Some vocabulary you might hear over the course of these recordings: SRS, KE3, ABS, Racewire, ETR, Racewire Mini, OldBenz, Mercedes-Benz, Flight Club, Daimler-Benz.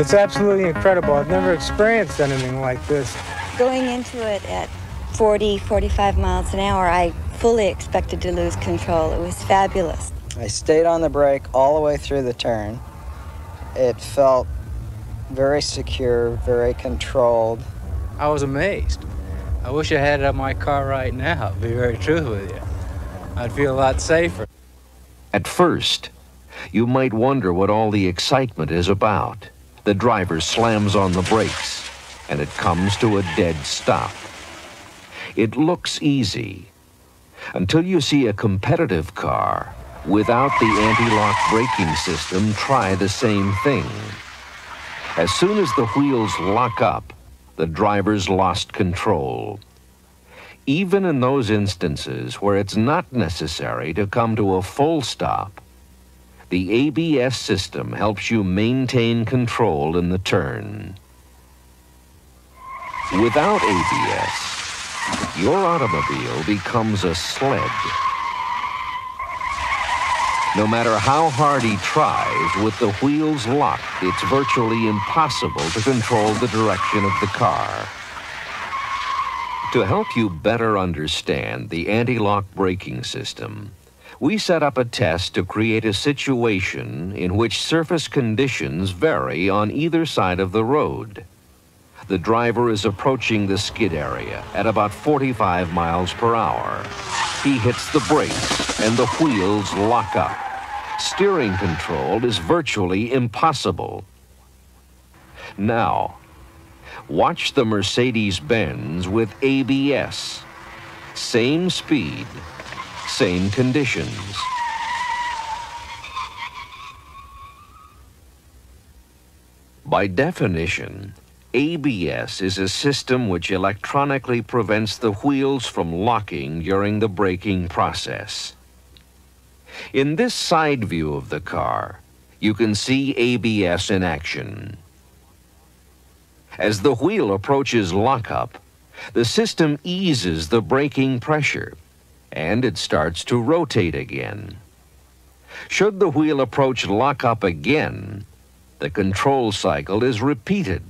It's absolutely incredible. I've never experienced anything like this. Going into it at 40, 45 miles an hour, I fully expected to lose control. It was fabulous. I stayed on the brake all the way through the turn. It felt very secure, very controlled. I was amazed. I wish I had it on my car right now, to be very truthful with you. I'd feel a lot safer. At first, you might wonder what all the excitement is about. The driver slams on the brakes, and it comes to a dead stop. It looks easy, until you see a competitive car without the anti-lock braking system try the same thing. As soon as the wheels lock up, the driver's lost control. Even in those instances where it's not necessary to come to a full stop, the ABS system helps you maintain control in the turn. Without ABS, your automobile becomes a sled. No matter how hard he tries, with the wheels locked, it's virtually impossible to control the direction of the car. To help you better understand the anti-lock braking system, we set up a test to create a situation in which surface conditions vary on either side of the road. The driver is approaching the skid area at about 45 miles per hour. He hits the brakes and the wheels lock up. Steering control is virtually impossible. Now, watch the Mercedes-Benz with ABS. Same speed, same conditions. By definition, ABS is a system which electronically prevents the wheels from locking during the braking process. In this side view of the car, you can see ABS in action. As the wheel approaches lockup, the system eases the braking pressure and it starts to rotate again. Should the wheel approach lockup again, the control cycle is repeated.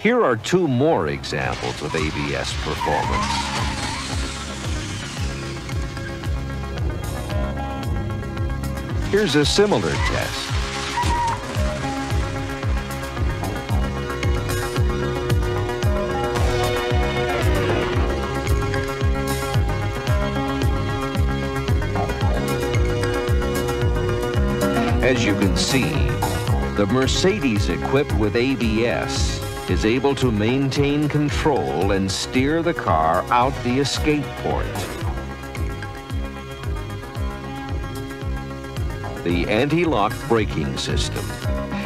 Here are two more examples of ABS performance. Here's a similar test. As you can see, the Mercedes equipped with ABS is able to maintain control and steer the car out the escape port. The anti-lock braking system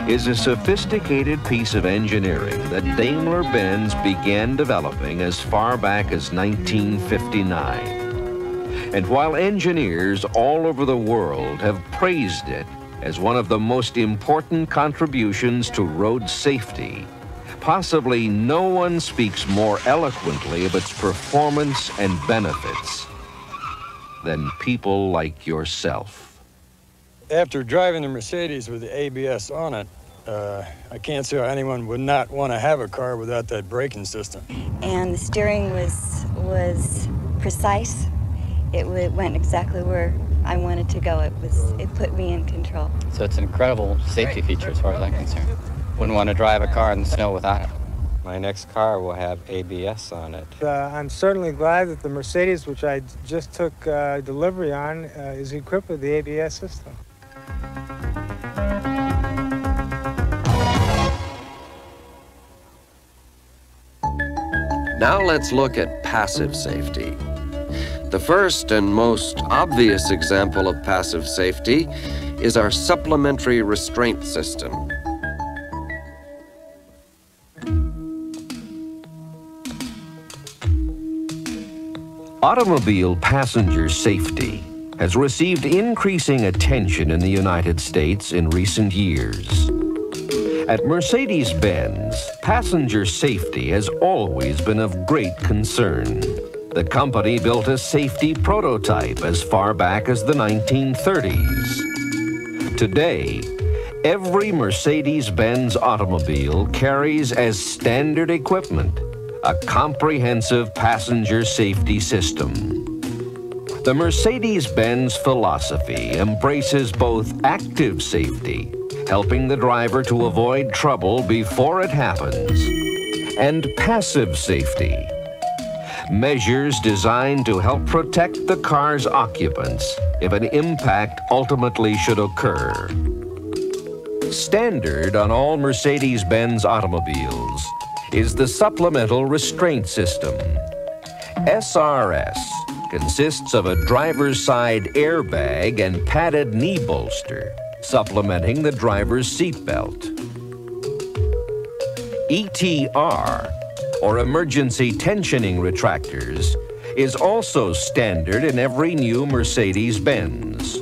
is a sophisticated piece of engineering that Daimler-Benz began developing as far back as 1959. And while engineers all over the world have praised it as one of the most important contributions to road safety, possibly no one speaks more eloquently of its performance and benefits than people like yourself. After driving the Mercedes with the ABS on it, I can't see how anyone would not want to have a car without that braking system. And the steering was precise. It went exactly where I wanted to go. It put me in control. So it's an incredible safety feature as far as I'm concerned. Wouldn't want to drive a car in the snow without it. My next car will have ABS on it. I'm certainly glad that the Mercedes, which I just took delivery on, is equipped with the ABS system. Now let's look at passive safety. The first and most obvious example of passive safety is our supplementary restraint system. Automobile passenger safety has received increasing attention in the United States in recent years. At Mercedes-Benz, passenger safety has always been of great concern. the company built a safety prototype as far back as the 1930s. Today, every Mercedes-Benz automobile carries as standard equipment a comprehensive passenger safety system. The Mercedes-Benz philosophy embraces both active safety, helping the driver to avoid trouble before it happens, and passive safety, measures designed to help protect the car's occupants if an impact ultimately should occur. Standard on all Mercedes-Benz automobiles is the supplemental restraint system. SRS consists of a driver's side airbag and padded knee bolster, supplementing the driver's seatbelt. ETR, or emergency tensioning retractors, is also standard in every new Mercedes-Benz.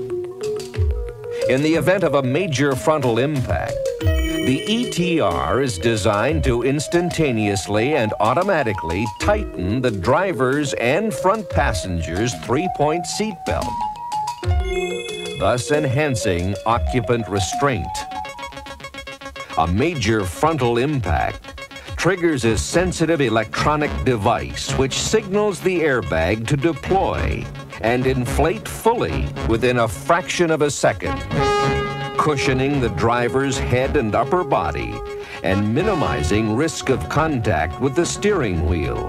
In the event of a major frontal impact, the ETR is designed to instantaneously and automatically tighten the driver's and front passenger's three-point seatbelt, thus enhancing occupant restraint. A major frontal impact triggers a sensitive electronic device which signals the airbag to deploy and inflate fully within a fraction of a second, cushioning the driver's head and upper body and minimizing risk of contact with the steering wheel.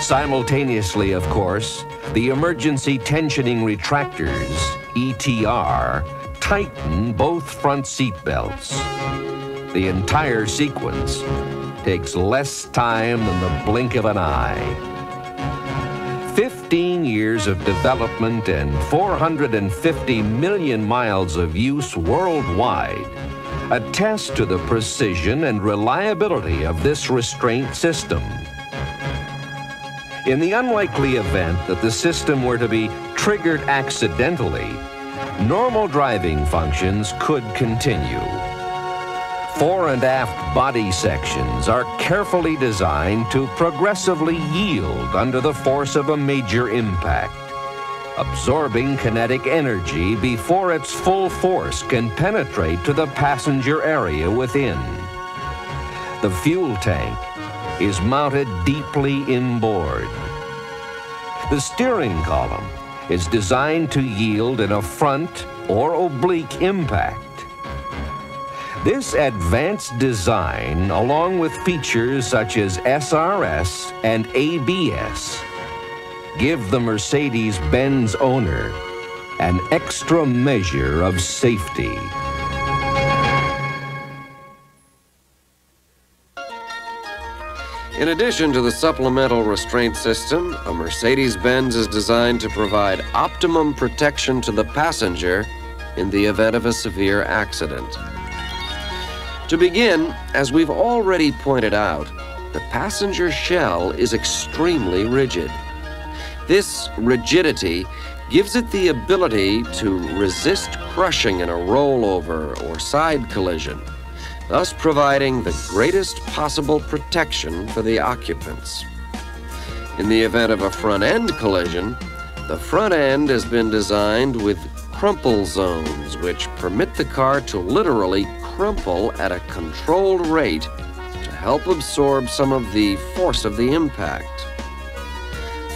Simultaneously, of course, the emergency tensioning retractors, ETR, tighten both front seat belts. The entire sequence takes less time than the blink of an eye. 15 years of development and 450 million miles of use worldwide attest to the precision and reliability of this restraint system. In the unlikely event that the system were to be triggered accidentally, normal driving functions could continue. Fore and aft body sections are carefully designed to progressively yield under the force of a major impact, absorbing kinetic energy before its full force can penetrate to the passenger area within. The fuel tank is mounted deeply inboard. The steering column is designed to yield in a front or oblique impact. This advanced design, along with features such as SRS and ABS, give the Mercedes-Benz owner an extra measure of safety. In addition to the supplemental restraint system, a Mercedes-Benz is designed to provide optimum protection to the passenger in the event of a severe accident. To begin, as we've already pointed out, the passenger shell is extremely rigid. This rigidity gives it the ability to resist crushing in a rollover or side collision, thus providing the greatest possible protection for the occupants. In the event of a front end collision, the front end has been designed with crumple zones, which permit the car to literally crumple at a controlled rate to help absorb some of the force of the impact.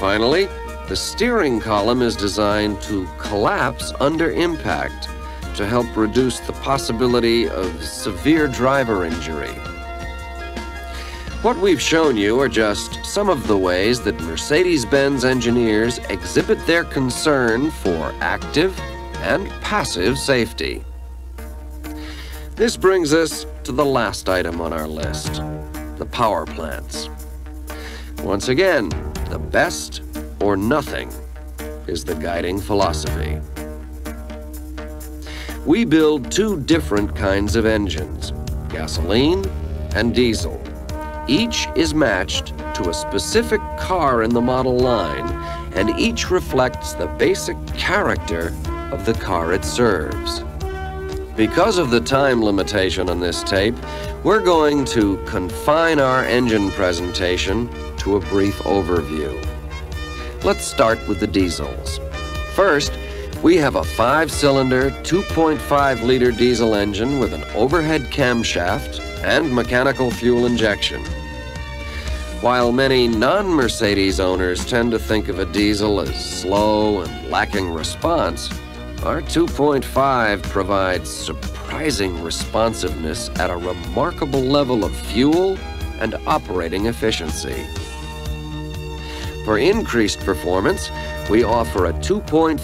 Finally, the steering column is designed to collapse under impact, to help reduce the possibility of severe driver injury. What we've shown you are just some of the ways that Mercedes-Benz engineers exhibit their concern for active and passive safety. This brings us to the last item on our list, the power plants. Once again, the best or nothing is the guiding philosophy. We build two different kinds of engines, gasoline and diesel. Each is matched to a specific car in the model line, and each reflects the basic character of the car it serves. Because of the time limitation on this tape, we're going to confine our engine presentation to a brief overview. Let's start with the diesels. First, we have a 5-cylinder, 2.5-liter diesel engine with an overhead camshaft and mechanical fuel injection. While many non-Mercedes owners tend to think of a diesel as slow and lacking response, our 2.5 provides surprising responsiveness at a remarkable level of fuel and operating efficiency. For increased performance, we offer a 2.5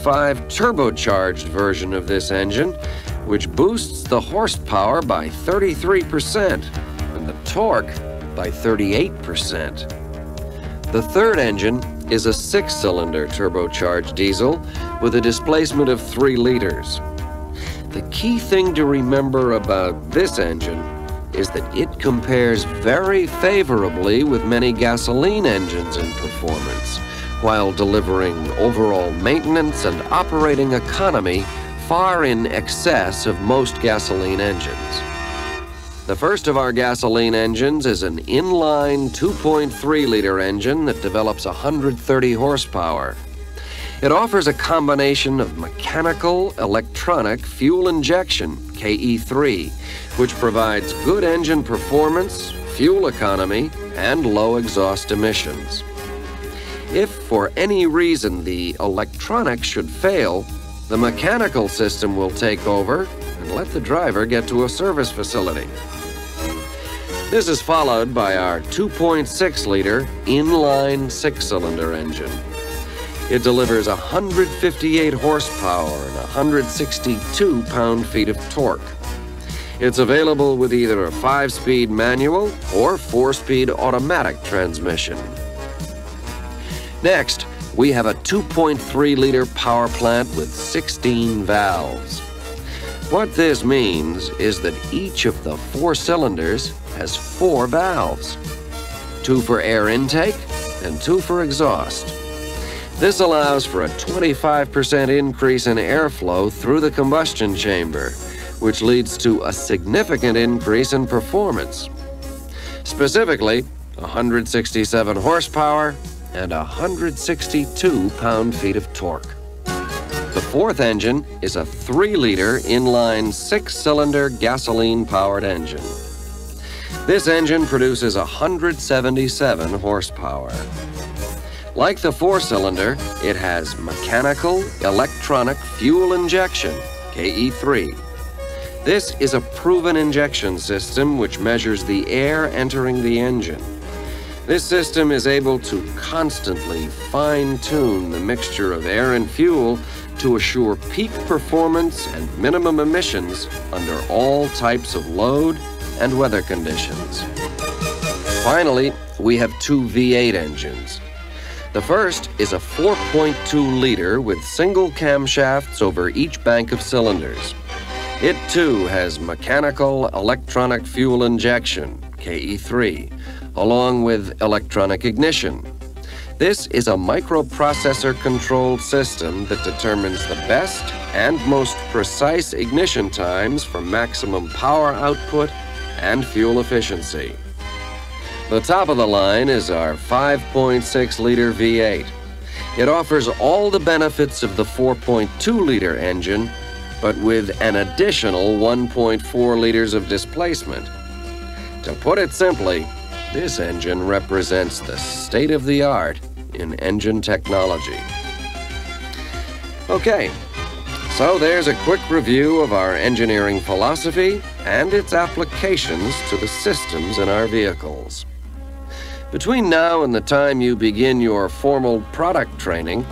turbocharged version of this engine, which boosts the horsepower by 33% and the torque by 38%. The third engine is a 6-cylinder turbocharged diesel with a displacement of 3 liters. The key thing to remember about this engine is that it compares very favorably with many gasoline engines in performance, while delivering overall maintenance and operating economy far in excess of most gasoline engines. The first of our gasoline engines is an inline 2.3-liter engine that develops 130 horsepower. It offers a combination of mechanical electronic fuel injection, KE3, which provides good engine performance, fuel economy, and low exhaust emissions. If for any reason the electronics should fail, the mechanical system will take over and let the driver get to a service facility. This is followed by our 2.6-liter inline 6-cylinder engine. It delivers 158 horsepower and 162 pound-feet of torque. It's available with either a 5-speed manual or 4-speed automatic transmission. Next, we have a 2.3-liter power plant with 16 valves. What this means is that each of the 4 cylinders has 4 valves, 2 for air intake and 2 for exhaust. This allows for a 25% increase in airflow through the combustion chamber, which leads to a significant increase in performance. Specifically, 167 horsepower and 162 pound-feet of torque. The fourth engine is a 3-liter inline 6-cylinder gasoline-powered engine. This engine produces 177 horsepower. Like the 4-cylinder, it has mechanical electronic fuel injection, KE3. This is a proven injection system which measures the air entering the engine. This system is able to constantly fine-tune the mixture of air and fuel to assure peak performance and minimum emissions under all types of load and weather conditions. Finally, we have 2 V8 engines. The first is a 4.2-liter with single camshafts over each bank of cylinders. It too has mechanical electronic fuel injection, KE3, along with electronic ignition. This is a microprocessor-controlled system that determines the best and most precise ignition times for maximum power output and fuel efficiency. The top of the line is our 5.6-liter V8. It offers all the benefits of the 4.2-liter engine, but with an additional 1.4 liters of displacement. To put it simply, this engine represents the state-of-the-art in engine technology. Okay, so there's a quick review of our engineering philosophy and its applications to the systems in our vehicles. Between now and the time you begin your formal product training,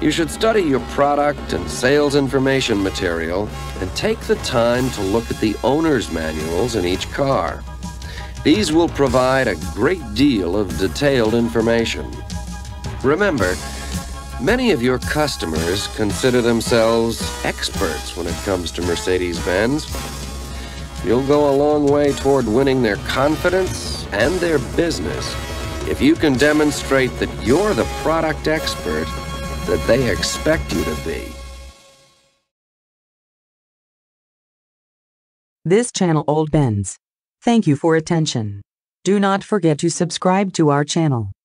you should study your product and sales information material and take the time to look at the owner's manuals in each car. These will provide a great deal of detailed information. Remember, many of your customers consider themselves experts when it comes to Mercedes-Benz. You'll go a long way toward winning their confidence and their business if you can demonstrate that you're the product expert that they expect you to be. This channel OldBenz. Thank you for attention. Do not forget to subscribe to our channel.